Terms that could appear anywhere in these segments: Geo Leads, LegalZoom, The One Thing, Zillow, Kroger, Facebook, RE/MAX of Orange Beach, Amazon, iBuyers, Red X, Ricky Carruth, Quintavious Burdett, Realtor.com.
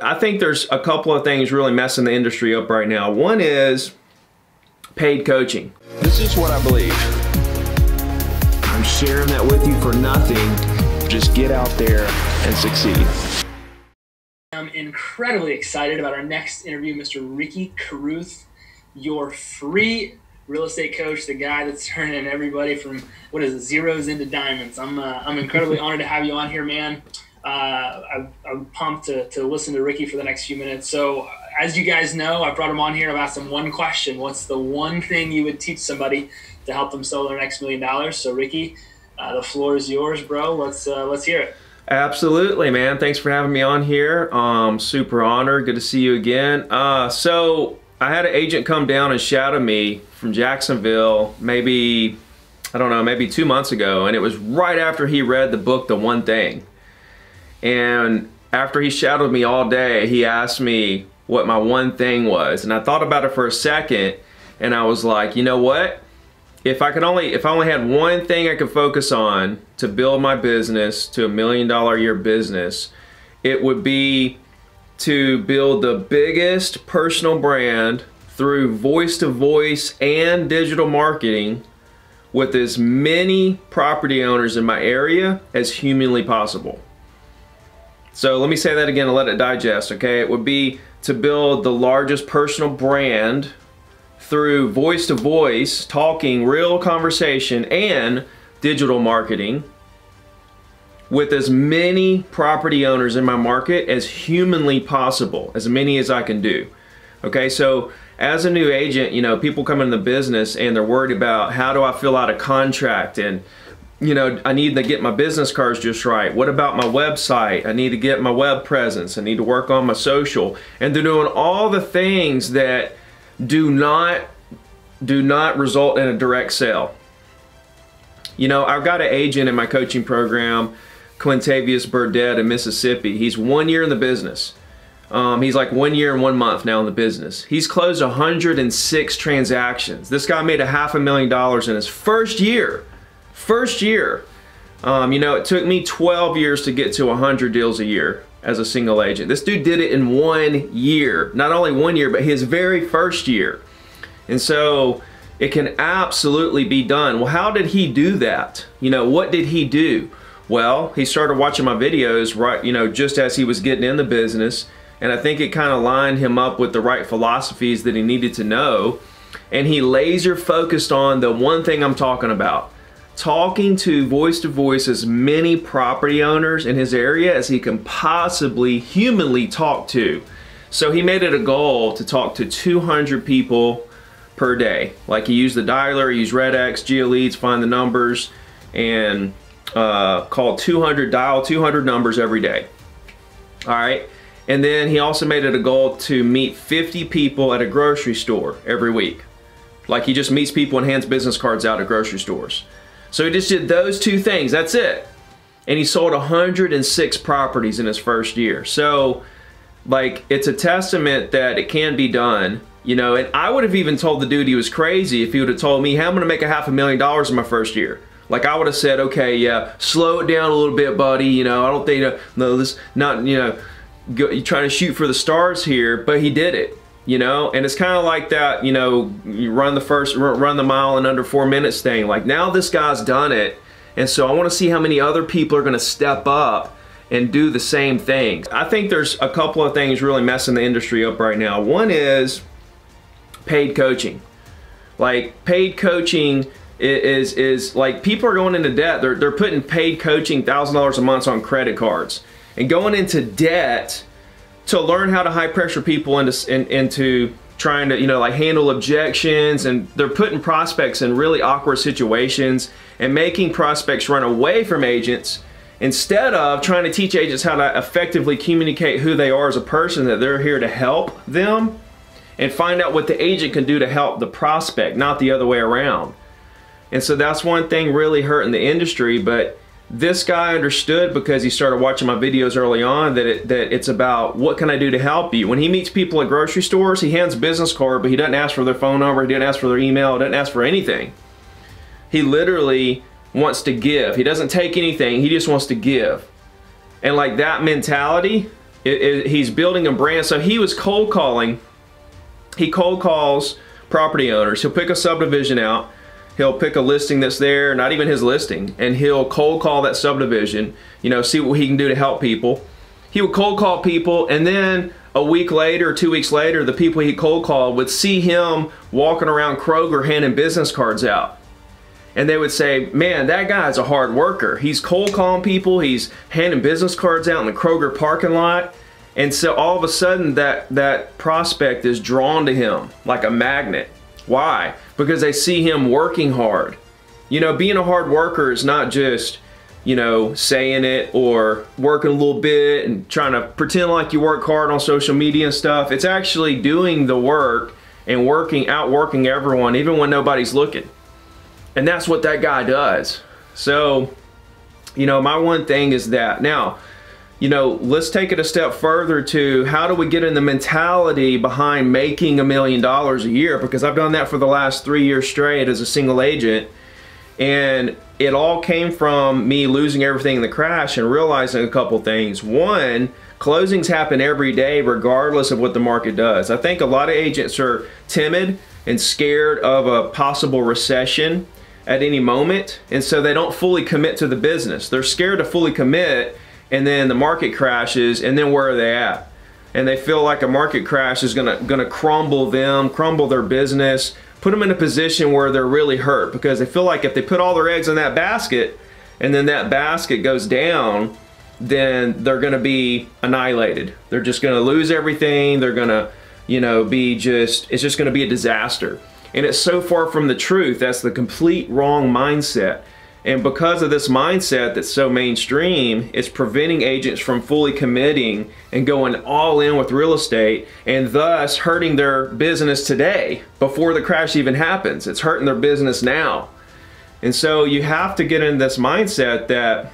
I think there's a couple of things really messing the industry up right now. One is paid coaching. This is what I believe. I'm sharing that with you for nothing. Just get out there and succeed. I'm incredibly excited about our next interview, Mr. Ricky Carruth, your free real estate coach, the guy that's turning everybody from, what is it, zeros into diamonds. I'm incredibly honored to have you on here, man. I'm pumped to listen to Ricky for the next few minutes. So as you guys know, I brought him on here and I've asked him one question. What's the one thing you would teach somebody to help them sell their next $1 million? So Ricky, the floor is yours, bro. Let's hear it. Absolutely, man. Thanks for having me on here. Super honored. Good to see you again. So I had an agent come down and shout at me from Jacksonville, maybe, I don't know, maybe 2 months ago. And it was right after he read the book, The One Thing. And after he shadowed me all day, he asked me what my one thing was. And I thought about it for a second and I was like, you know what? If I only had one thing I could focus on to build my business to $1 million a year business, it would be to build the biggest personal brand through voice to voice and digital marketing with as many property owners in my area as humanly possible. So let me say that again and let it digest, okay? It would be to build the largest personal brand through voice-to-voice, talking, real conversation, and digital marketing with as many property owners in my market as humanly possible, as many as I can do. Okay, so as a new agent, you know, people come in the business and they're worried about how do I fill out a contract, and you know, I need to get my business cards just right. What about my website? I need to get my web presence. I need to work on my social. And they're doing all the things that do not result in a direct sale. You know, I've got an agent in my coaching program, Quintavious Burdett in Mississippi. He's 1 year in the business. He's like 1 year and 1 month now in the business. He's closed 106 transactions. This guy made $500,000 in his first year. You know, it took me 12 years to get to 100 deals a year as a single agent. This dude did it in 1 year. Not only 1 year, but his very first year. And so it can absolutely be done. Well, how did he do that? You know, what did he do? Well, he started watching my videos, right, you know, just as he was getting in the business. And I think it kind of lined him up with the right philosophies that he needed to know. And he laser focused on the one thing I'm talking about. Talking to voice as many property owners in his area as he can possibly humanly talk to. So he made it a goal to talk to 200 people per day. Like, he used the dialer, he used Red X, Geo Leads, find the numbers, and dial 200 numbers every day. All right. And then he also made it a goal to meet 50 people at a grocery store every week. Like, he just meets people and hands business cards out at grocery stores. So he just did those two things, that's it. And he sold 106 properties in his first year. So, like, it's a testament that it can be done, you know, and I would have even told the dude he was crazy if he would have told me, hey, I'm gonna make $500,000 in my first year. Like, I would have said, okay, yeah, slow it down a little bit, buddy, you know, I don't think, no, this, not, you know, you're trying to shoot for the stars here, but he did it. You know, and it's kind of like that, you know, you run the mile in under 4 minutes thing. Like, now this guy's done it. And so I want to see how many other people are going to step up and do the same things. I think there's a couple of things really messing the industry up right now. One is paid coaching. Like, paid coaching is like, people are going into debt. They're putting paid coaching $1,000 a month on credit cards and going into debt to learn how to high pressure people into trying to, you know, like, handle objections, and they're putting prospects in really awkward situations and making prospects run away from agents instead of trying to teach agents how to effectively communicate who they are as a person, that they're here to help them, and find out what the agent can do to help the prospect, not the other way around. And so that's one thing really hurting the industry, but this guy understood, because he started watching my videos early on, that it's about, what can I do to help you? When he meets people at grocery stores, he hands a business card, but he doesn't ask for their phone number, he doesn't ask for their email, he doesn't ask for anything. He literally wants to give. He doesn't take anything, he just wants to give. And like, that mentality He's building a brand. So he was cold calling. He cold calls property owners. He'll pick a subdivision out. He'll pick a listing that's there, not even his listing, and he'll cold call that subdivision, you know, see what he can do to help people. He would cold call people, and then a week later, 2 weeks later, the people he cold called would see him walking around Kroger handing business cards out. And they would say, man, that guy's a hard worker. He's cold calling people. He's handing business cards out in the Kroger parking lot. And so all of a sudden that prospect is drawn to him like a magnet. Why? Because they see him working hard. You know, being a hard worker is not just, you know, saying it or working a little bit and trying to pretend like you work hard on social media and stuff. It's actually doing the work and outworking everyone, even when nobody's looking. And that's what that guy does. So, you know, my one thing is that. Now, you know, let's take it a step further to how do we get in the mentality behind making $1 million a year? Because I've done that for the last 3 years straight as a single agent. And it all came from me losing everything in the crash and realizing a couple things. One, closings happen every day regardless of what the market does. I think a lot of agents are timid and scared of a possible recession at any moment. And so they don't fully commit to the business. They're scared to fully commit, and then the market crashes, and then where are they at? And they feel like a market crash is gonna crumble them, crumble their business, put them in a position where they're really hurt, because they feel like if they put all their eggs in that basket, and then that basket goes down, then they're gonna be annihilated. They're just gonna lose everything. They're gonna, you know, it's just gonna be a disaster. And it's so far from the truth. That's the complete wrong mindset. And because of this mindset that's so mainstream, it's preventing agents from fully committing and going all in with real estate, and thus hurting their business today before the crash even happens. It's hurting their business now. And so you have to get in this mindset that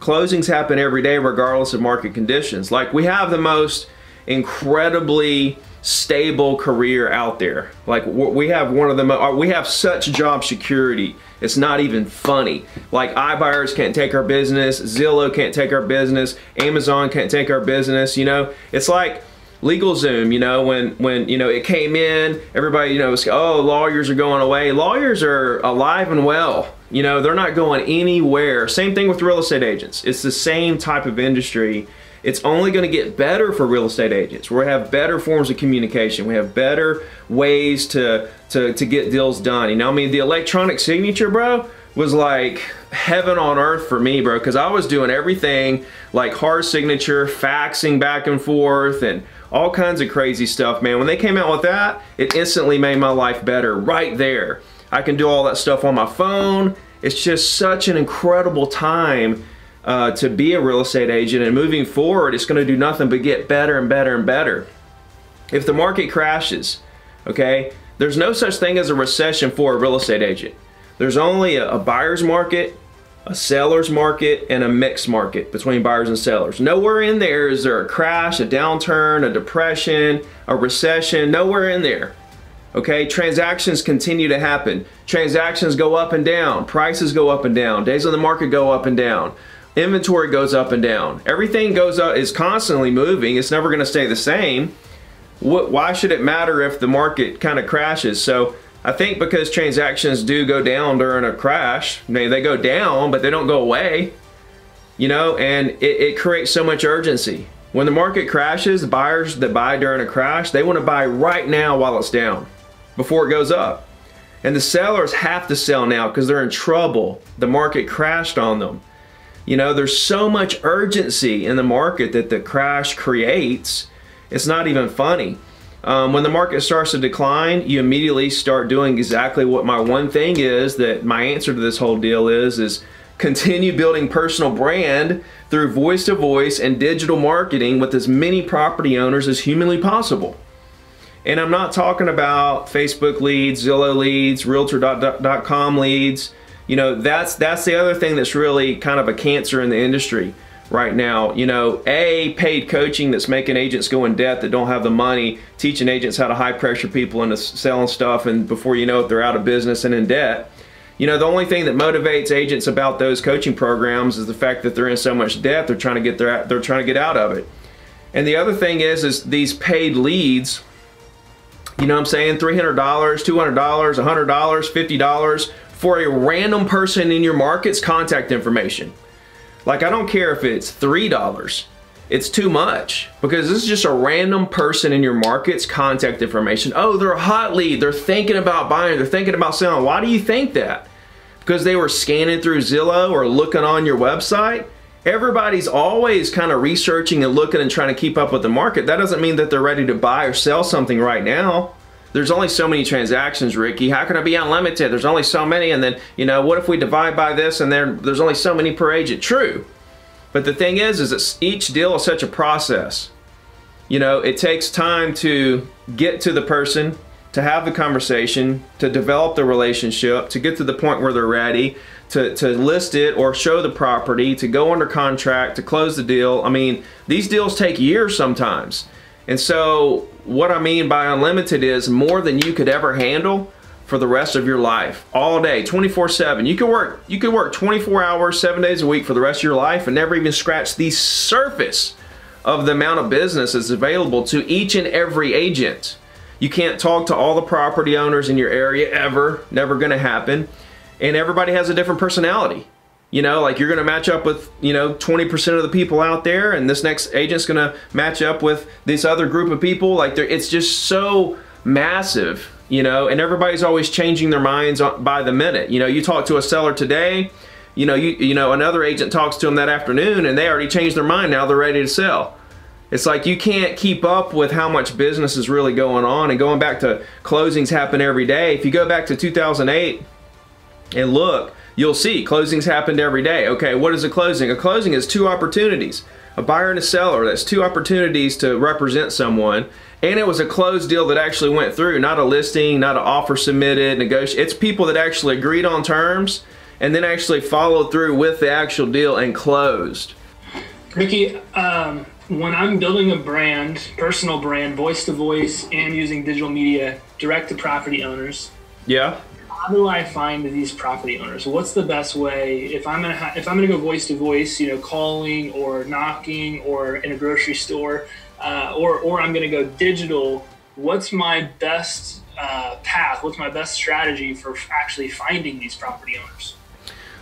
closings happen every day regardless of market conditions. Like, we have the most incredibly stable career out there. Like, we have we have such job security, it's not even funny. Like, iBuyers can't take our business, Zillow can't take our business, Amazon can't take our business. You know, it's like LegalZoom, you know, when you know, it came in, everybody, you know, was, oh, lawyers are going away. Lawyers are alive and well. You know, they're not going anywhere. Same thing with real estate agents. It's the same type of industry. It's only going to get better for real estate agents. We have better forms of communication. We have better ways to get deals done. You know, I mean, the electronic signature, bro, was like heaven on earth for me, bro, because I was doing everything like hard signature, faxing back and forth, and all kinds of crazy stuff, man. When they came out with that, it instantly made my life better right there. I can do all that stuff on my phone. It's just such an incredible time to be a real estate agent, and moving forward, it's going to do nothing but get better and better and better. If the market crashes, okay, there's no such thing as a recession for a real estate agent. There's only a buyer's market, a seller's market, and a mixed market between buyers and sellers. Nowhere in there is there a crash, a downturn, a depression, a recession. Nowhere in there. Okay, transactions continue to happen. Transactions go up and down. Prices go up and down. Days on the market go up and down. Inventory goes up and down. Everything goes up, is constantly moving. It's never going to stay the same. Why should it matter if the market kind of crashes? So I think because transactions do go down during a crash, they go down, but they don't go away, you know, and it creates so much urgency. When the market crashes, the buyers that buy during a crash, they want to buy right now while it's down, before it goes up. And the sellers have to sell now because they're in trouble. The market crashed on them. You know, there's so much urgency in the market that the crash creates. It's not even funny. When the market starts to decline, you immediately start doing exactly what my one thing is, that my answer to this whole deal is continue building personal brand through voice-to-voice and digital marketing with as many property owners as humanly possible. And I'm not talking about Facebook leads, Zillow leads, Realtor.com leads. You know, that's the other thing that's really kind of a cancer in the industry right now. You know, paid coaching that's making agents go in debt that don't have the money, teaching agents how to high pressure people into selling stuff, and before you know it, they're out of business and in debt. You know, the only thing that motivates agents about those coaching programs is the fact that they're in so much debt, they're trying to get out of it. And the other thing is these paid leads, you know what I'm saying, $300, $200, $100, $50 for a random person in your market's contact information. Like, I don't care if it's $3, it's too much, because this is just a random person in your market's contact information. Oh, they're a hot lead, they're thinking about buying, they're thinking about selling. Why do you think that? Because they were scanning through Zillow or looking on your website? Everybody's always kind of researching and looking and trying to keep up with the market. That doesn't mean that they're ready to buy or sell something right now. There's only so many transactions, Ricky. How can I be unlimited? There's only so many, and then, you know, what if we divide by this, and there's only so many per agent? True. But the thing is that each deal is such a process. You know, it takes time to get to the person, to have the conversation, to develop the relationship, to get to the point where they're ready, to list it or show the property, to go under contract, to close the deal. I mean, these deals take years sometimes. And so what I mean by unlimited is more than you could ever handle for the rest of your life, all day, 24/7. You could work 24 hours, 7 days a week for the rest of your life and never even scratch the surface of the amount of business that's available to each and every agent. You can't talk to all the property owners in your area ever, never gonna happen. And everybody has a different personality. You know, like, you're gonna match up with, you know, 20% of the people out there, and this next agent's gonna match up with this other group of people. Like, it's just so massive, you know, and everybody's always changing their minds by the minute. You know, you talk to a seller today, you know, another agent talks to them that afternoon, and they already changed their mind, now they're ready to sell. It's like, you can't keep up with how much business is really going on. And going back to closings happen every day. If you go back to 2008 and look, you'll see closings happened every day. Okay, what is a closing? A closing is two opportunities. A buyer and a seller, that's two opportunities to represent someone. And it was a closed deal that actually went through, not a listing, not an offer submitted, negotiate. It's people that actually agreed on terms and then actually followed through with the actual deal and closed. Ricky, when I'm building a brand, personal brand, voice to voice, and using digital media direct to property owners, yeah, how do I find these property owners? What's the best way? If I'm gonna go voice to voice, you know, calling or knocking or in a grocery store, or I'm gonna go digital, what's my best path? What's my best strategy for actually finding these property owners?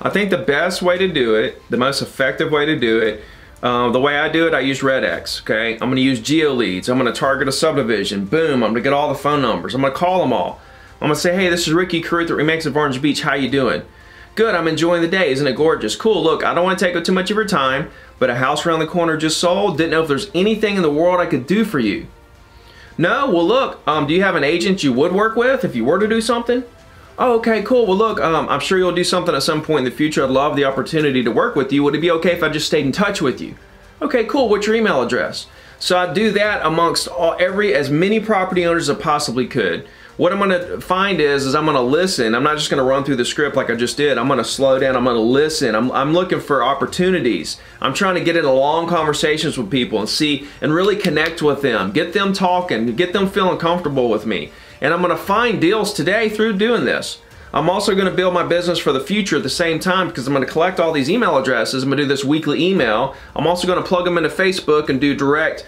I think the best way to do it, the most effective way to do it, the way I do it, I use Red X, okay? I'm gonna use Geo Leads. I'm gonna target a subdivision. Boom, I'm gonna get all the phone numbers. I'm gonna call them all. I'm gonna say, hey, this is Ricky Carruth at RE/MAX of Orange Beach. How you doing? Good, I'm enjoying the day. Isn't it gorgeous? Cool, look, I don't wanna take up too much of your time, but a house around the corner just sold. Didn't know if there's anything in the world I could do for you. No, well look, do you have an agent you would work with if you were to do something? Oh, okay, cool. Well, look, I'm sure you'll do something at some point in the future. I'd love the opportunity to work with you. Would it be okay if I just stayed in touch with you? Okay, cool. What's your email address? So I do that amongst as many property owners as I possibly could. What I'm gonna find is I'm gonna listen. I'm not just gonna run through the script like I just did. I'm gonna slow down, I'm gonna listen. I'm looking for opportunities. I'm trying to get into long conversations with people and see, and really connect with them. Get them talking, get them feeling comfortable with me. And I'm gonna find deals today through doing this. I'm also gonna build my business for the future at the same time, because I'm gonna collect all these email addresses. I'm gonna do this weekly email. I'm also gonna plug them into Facebook and do direct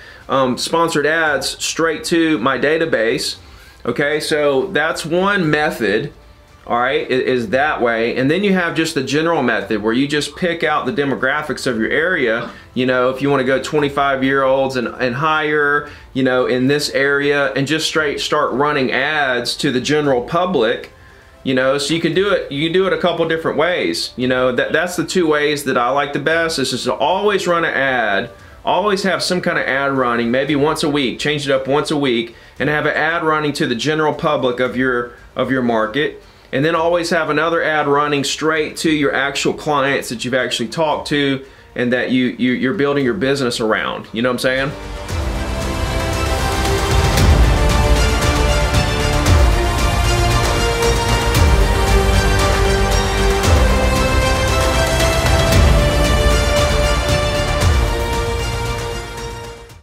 sponsored ads straight to my database. Okay, so that's one method, all right, is that way. And then you have just the general method where you just pick out the demographics of your area. You know, if you wanna go 25-year-olds and higher, you know, in this area, and just straight start running ads to the general public, you know, so you can do it a couple different ways. You know, that's the two ways that I like the best, is just to always run an ad, always have some kind of ad running, maybe once a week, change it up once a week, and have an ad running to the general public of your market. And then always have another ad running straight to your actual clients that you've actually talked to and that you're building your business around. You know what I'm saying?